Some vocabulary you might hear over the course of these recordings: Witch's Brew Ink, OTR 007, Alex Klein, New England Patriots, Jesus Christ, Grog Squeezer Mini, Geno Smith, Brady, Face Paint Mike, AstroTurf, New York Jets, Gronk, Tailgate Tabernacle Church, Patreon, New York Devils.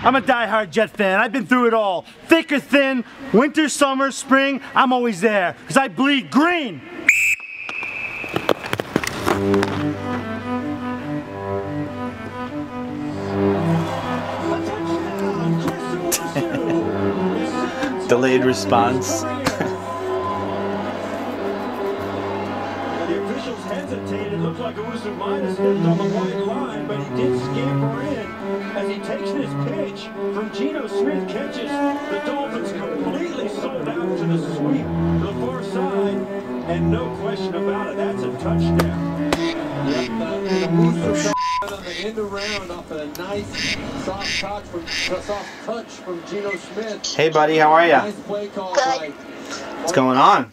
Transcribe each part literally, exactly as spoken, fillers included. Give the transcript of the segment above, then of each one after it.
I'm a diehard Jet fan. I've been through it all. Thick or thin, winter, summer, spring, I'm always there. Because I bleed green. Delayed response. It was a minus on the white line, but he did scamper in as he takes this pitch from Geno Smith. Catches the Dolphins completely sold out to the sweep to the far side, and no question about it, that's a touchdown. Oh, out on the end around off a nice soft touch from soft touch from Geno Smith. Hey, buddy, how are you? Nice play call. Good. What's going on?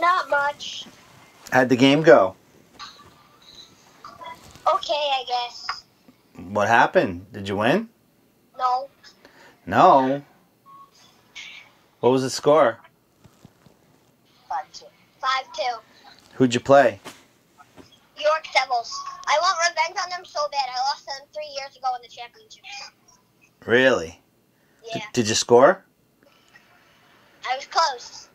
Not much. How'd the game go? Okay, I guess. What happened? Did you win? No. No? What was the score? five two. five two. Who'd you play? New York Devils. I want revenge on them so bad. I lost them three years ago in the championship. Really? Yeah. D did you score? I was close.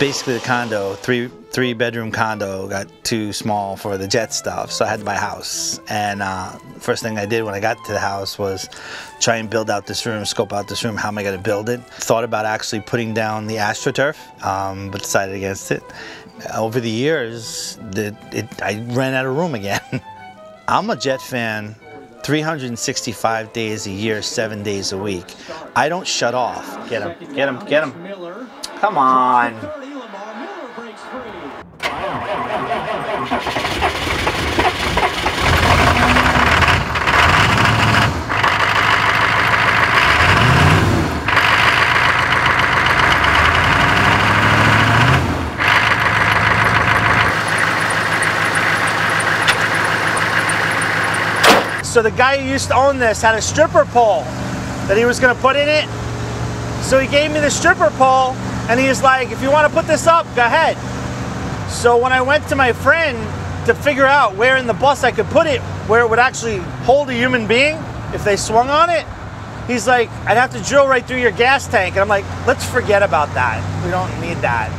Basically, the condo, three three bedroom condo, got too small for the Jet stuff, so I had to buy a house. And uh, first thing I did when I got to the house was try and build out this room, scope out this room. How am I going to build it? Thought about actually putting down the AstroTurf, um, but decided against it. Over the years, the, it, I ran out of room again. I'm a Jet fan. three hundred sixty-five days a year, seven days a week. I don't shut off. Get him, get him, get him. Come on. So the guy who used to own this had a stripper pole that he was going to put in it. So he gave me the stripper pole, and he was like, if you want to put this up, go ahead. So when I went to my friend to figure out where in the bus I could put it, where it would actually hold a human being if they swung on it, he's like, I'd have to drill right through your gas tank. And I'm like, let's forget about that. We don't need that.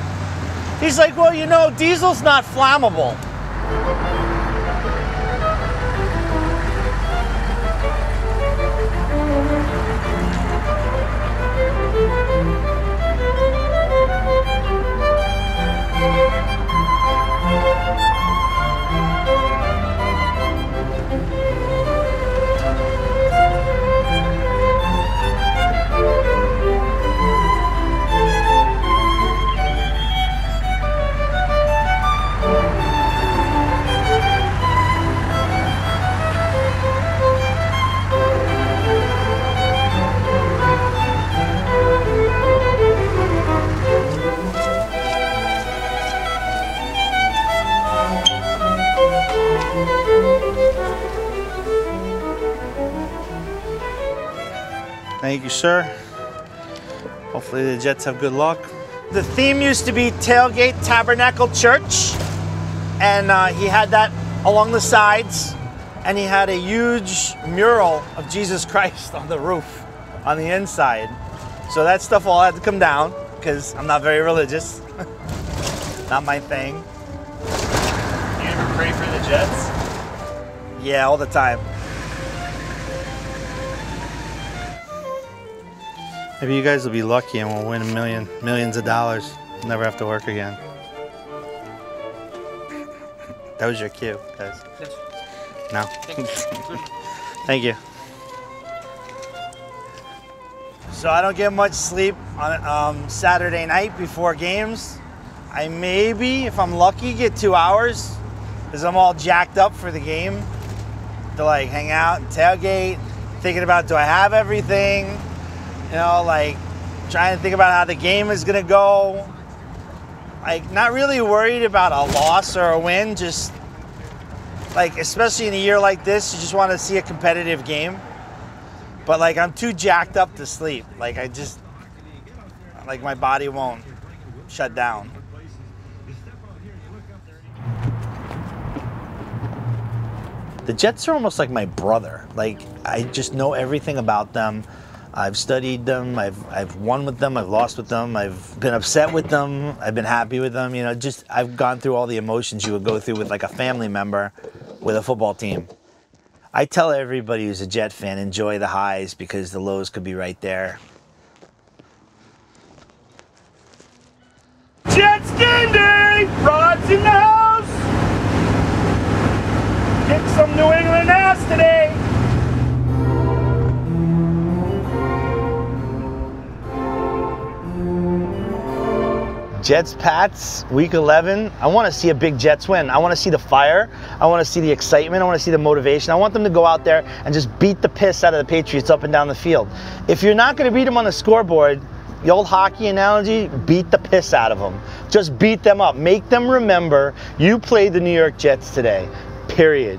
He's like, well, you know, diesel's not flammable. Thank you, sir. Hopefully the Jets have good luck. The theme used to be Tailgate Tabernacle Church, and uh, he had that along the sides, and he had a huge mural of Jesus Christ on the roof, on the inside. So that stuff all had to come down, because I'm not very religious. Not my thing. You ever pray for the Jets? Yeah, all the time. Maybe you guys will be lucky and we'll win a million, millions of dollars. We'll never have to work again. That was your cue, guys. Yes. No. Thank you. So I don't get much sleep on um, Saturday night before games. I maybe, if I'm lucky, get two hours because I'm all jacked up for the game to like hang out and tailgate, thinking about do I have everything? You know, like trying to think about how the game is gonna go. Like not really worried about a loss or a win, just like, especially in a year like this, you just wanna see a competitive game. But like I'm too jacked up to sleep. Like I just, like my body won't shut down. The Jets are almost like my brother. Like, I just know everything about them. I've studied them. I've I've won with them. I've lost with them. I've been upset with them. I've been happy with them. You know, just I've gone through all the emotions you would go through with like a family member, with a football team. I tell everybody who's a Jet fan, enjoy the highs because the lows could be right there. Jets Dandy! Rod's in the house! Kick some New England ass today! Jets, Pats, week eleven. I want to see a big Jets win. I want to see the fire. I want to see the excitement. I want to see the motivation. I want them to go out there and just beat the piss out of the Patriots up and down the field. If you're not going to beat them on the scoreboard, the old hockey analogy, beat the piss out of them. Just beat them up. Make them remember you played the New York Jets today, period.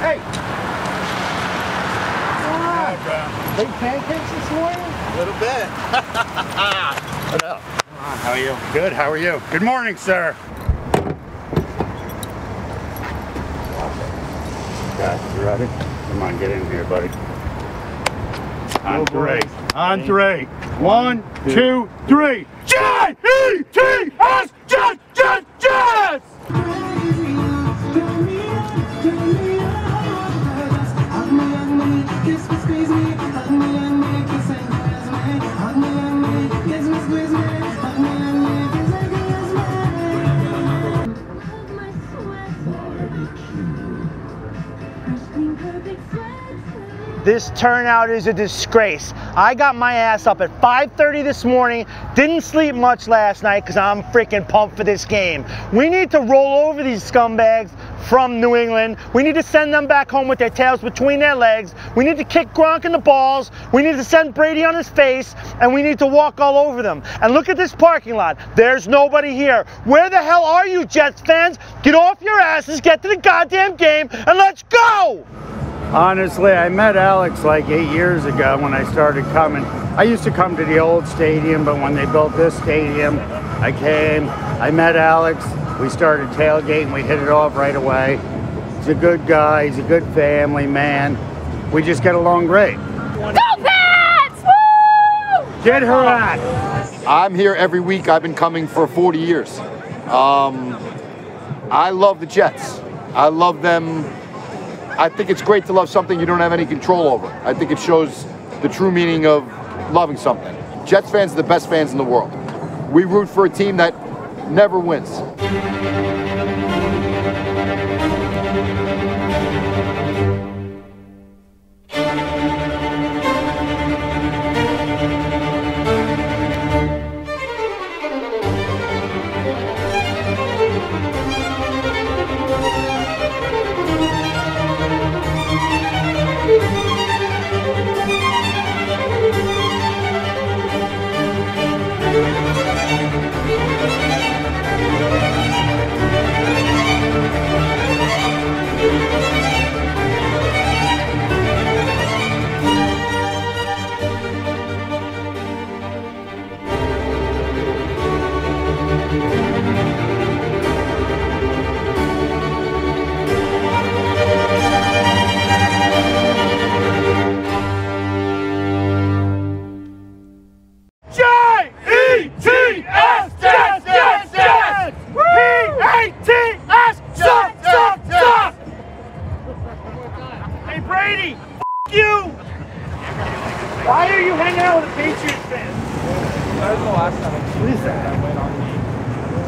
Hey. What's going on? Big pancakes this morning? A little bit. What up? How are you? Good, how are you? Good morning, sir. Guys, you ready? Come on, get in here, buddy. On three. On three. One, two, three. J E T S! Jets! Jets! Jets! This turnout is a disgrace. I got my ass up at five thirty this morning, didn't sleep much last night because I'm freaking pumped for this game. We need to roll over these scumbags from New England. We need to send them back home with their tails between their legs. We need to kick Gronk in the balls. We need to send Brady on his face, and we need to walk all over them. And look at this parking lot. There's nobody here. Where the hell are you, Jets fans? Get off your asses, get to the goddamn game, and let's go! Honestly, I met Alex like eight years ago when I started coming. I used to come to the old stadium, but when they built this stadium, I came, I met Alex, we started tailgating, we hit it off right away. He's a good guy, he's a good family man. We just get along great. Go Pats! Woo! Get her out! I'm here every week, I've been coming for forty years. Um, I love the Jets. I love them. I think it's great to love something you don't have any control over. I think it shows the true meaning of loving something. Jets fans are the best fans in the world. We root for a team that never wins.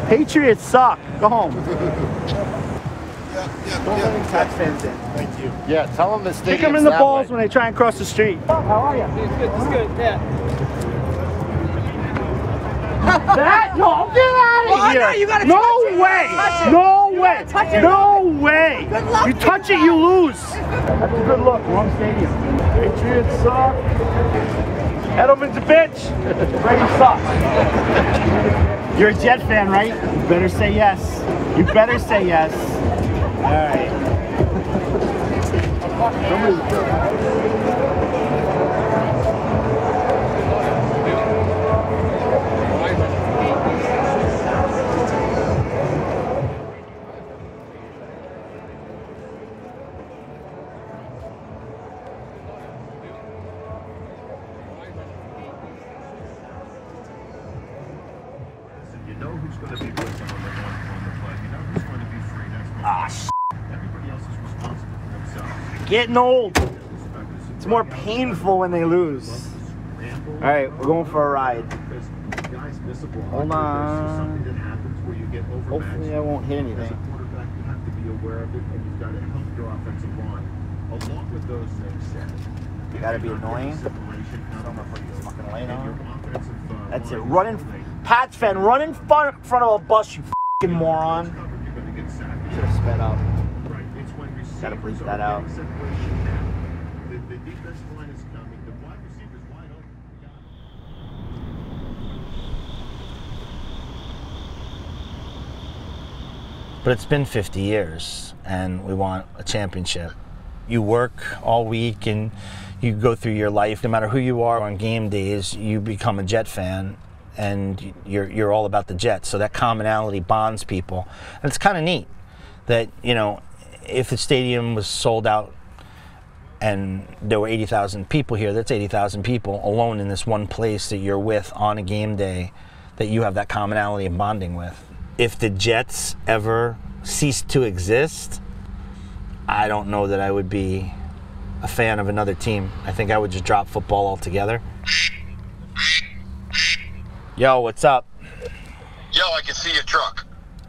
Patriots suck. Go home. Yeah, yeah, don't yeah. Let Pats fans in. Thank you. Yeah, tell them to stick them in the balls way. When they try and cross the street. How are you? It's good. It's good. Yeah. That? No, get out of well, here. No, you gotta no touch way. It. No you way. Touch it. No way. Good luck. You touch it, you lose. That's a good look. Wrong stadium. Patriots suck. Edelman's a bitch. Brady sucks. You're a Jet fan, right? You better say yes. You better say yes. All right. who's going to be with them on the, on, on the play. You know who's going to be free next month. Ah, s***. Everybody else is responsible for themselves. Getting old. It's more painful when they lose. All right, we're going for a ride. Hold on. Hopefully I won't hit anything. You gotta be annoying. That's it. Run in, Pats fan, run in front of a bus, you fucking moron. Should have sped up. Gotta bleep that out. But it's been fifty years, and we want a championship. You work all week, and you go through your life. No matter who you are on game days, you become a Jet fan, and you're, you're all about the Jets. So that commonality bonds people. And it's kind of neat that, you know, if the stadium was sold out and there were eighty thousand people here, that's eighty thousand people alone in this one place that you're with on a game day that you have that commonality of bonding with. If the Jets ever ceased to exist, I don't know that I would be a fan of another team. I think I would just drop football altogether. Yo, what's up? Yo, I can see your truck.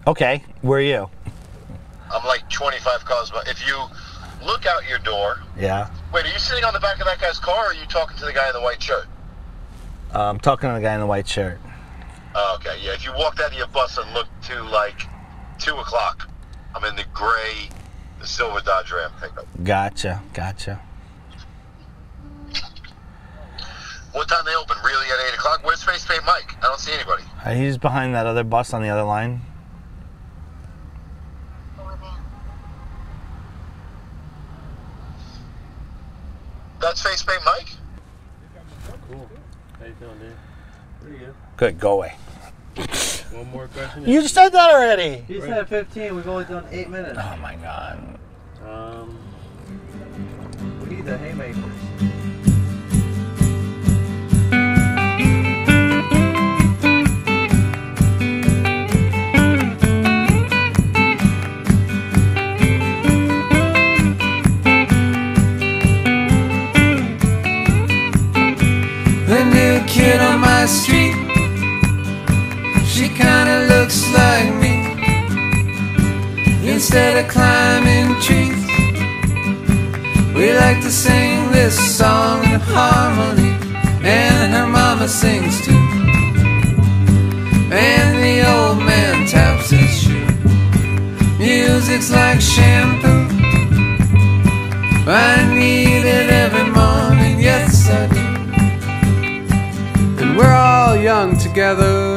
Okay, where are you? I'm like twenty-five cars away. If you look out your door. Yeah. Wait, are you sitting on the back of that guy's car, or are you talking to the guy in the white shirt? Uh, I'm talking to the guy in the white shirt. Oh, okay, yeah, if you walked out of your bus and looked to, like, two o'clock, I'm in the gray, the silver Dodge Ram pickup. Gotcha, gotcha. What time they open, really, at eight o'clock? Where's Face Paint Mike? I don't see anybody. Uh, he's behind that other bus on the other line. That's Face Paint Mike? Cool. How you feeling, dude? Pretty good. Good, go away. One more question. You said that already. He said fifteen. We've only done eight minutes. Oh my god. Um, we need the haymakers. The new kid on my street. She kinda looks like me. Instead of climbing trees, we like to sing this song in harmony. And her mama sings too. And the old man taps his shoe. Music's like shampoo. I need it every morning, yes I do. And we're all young together.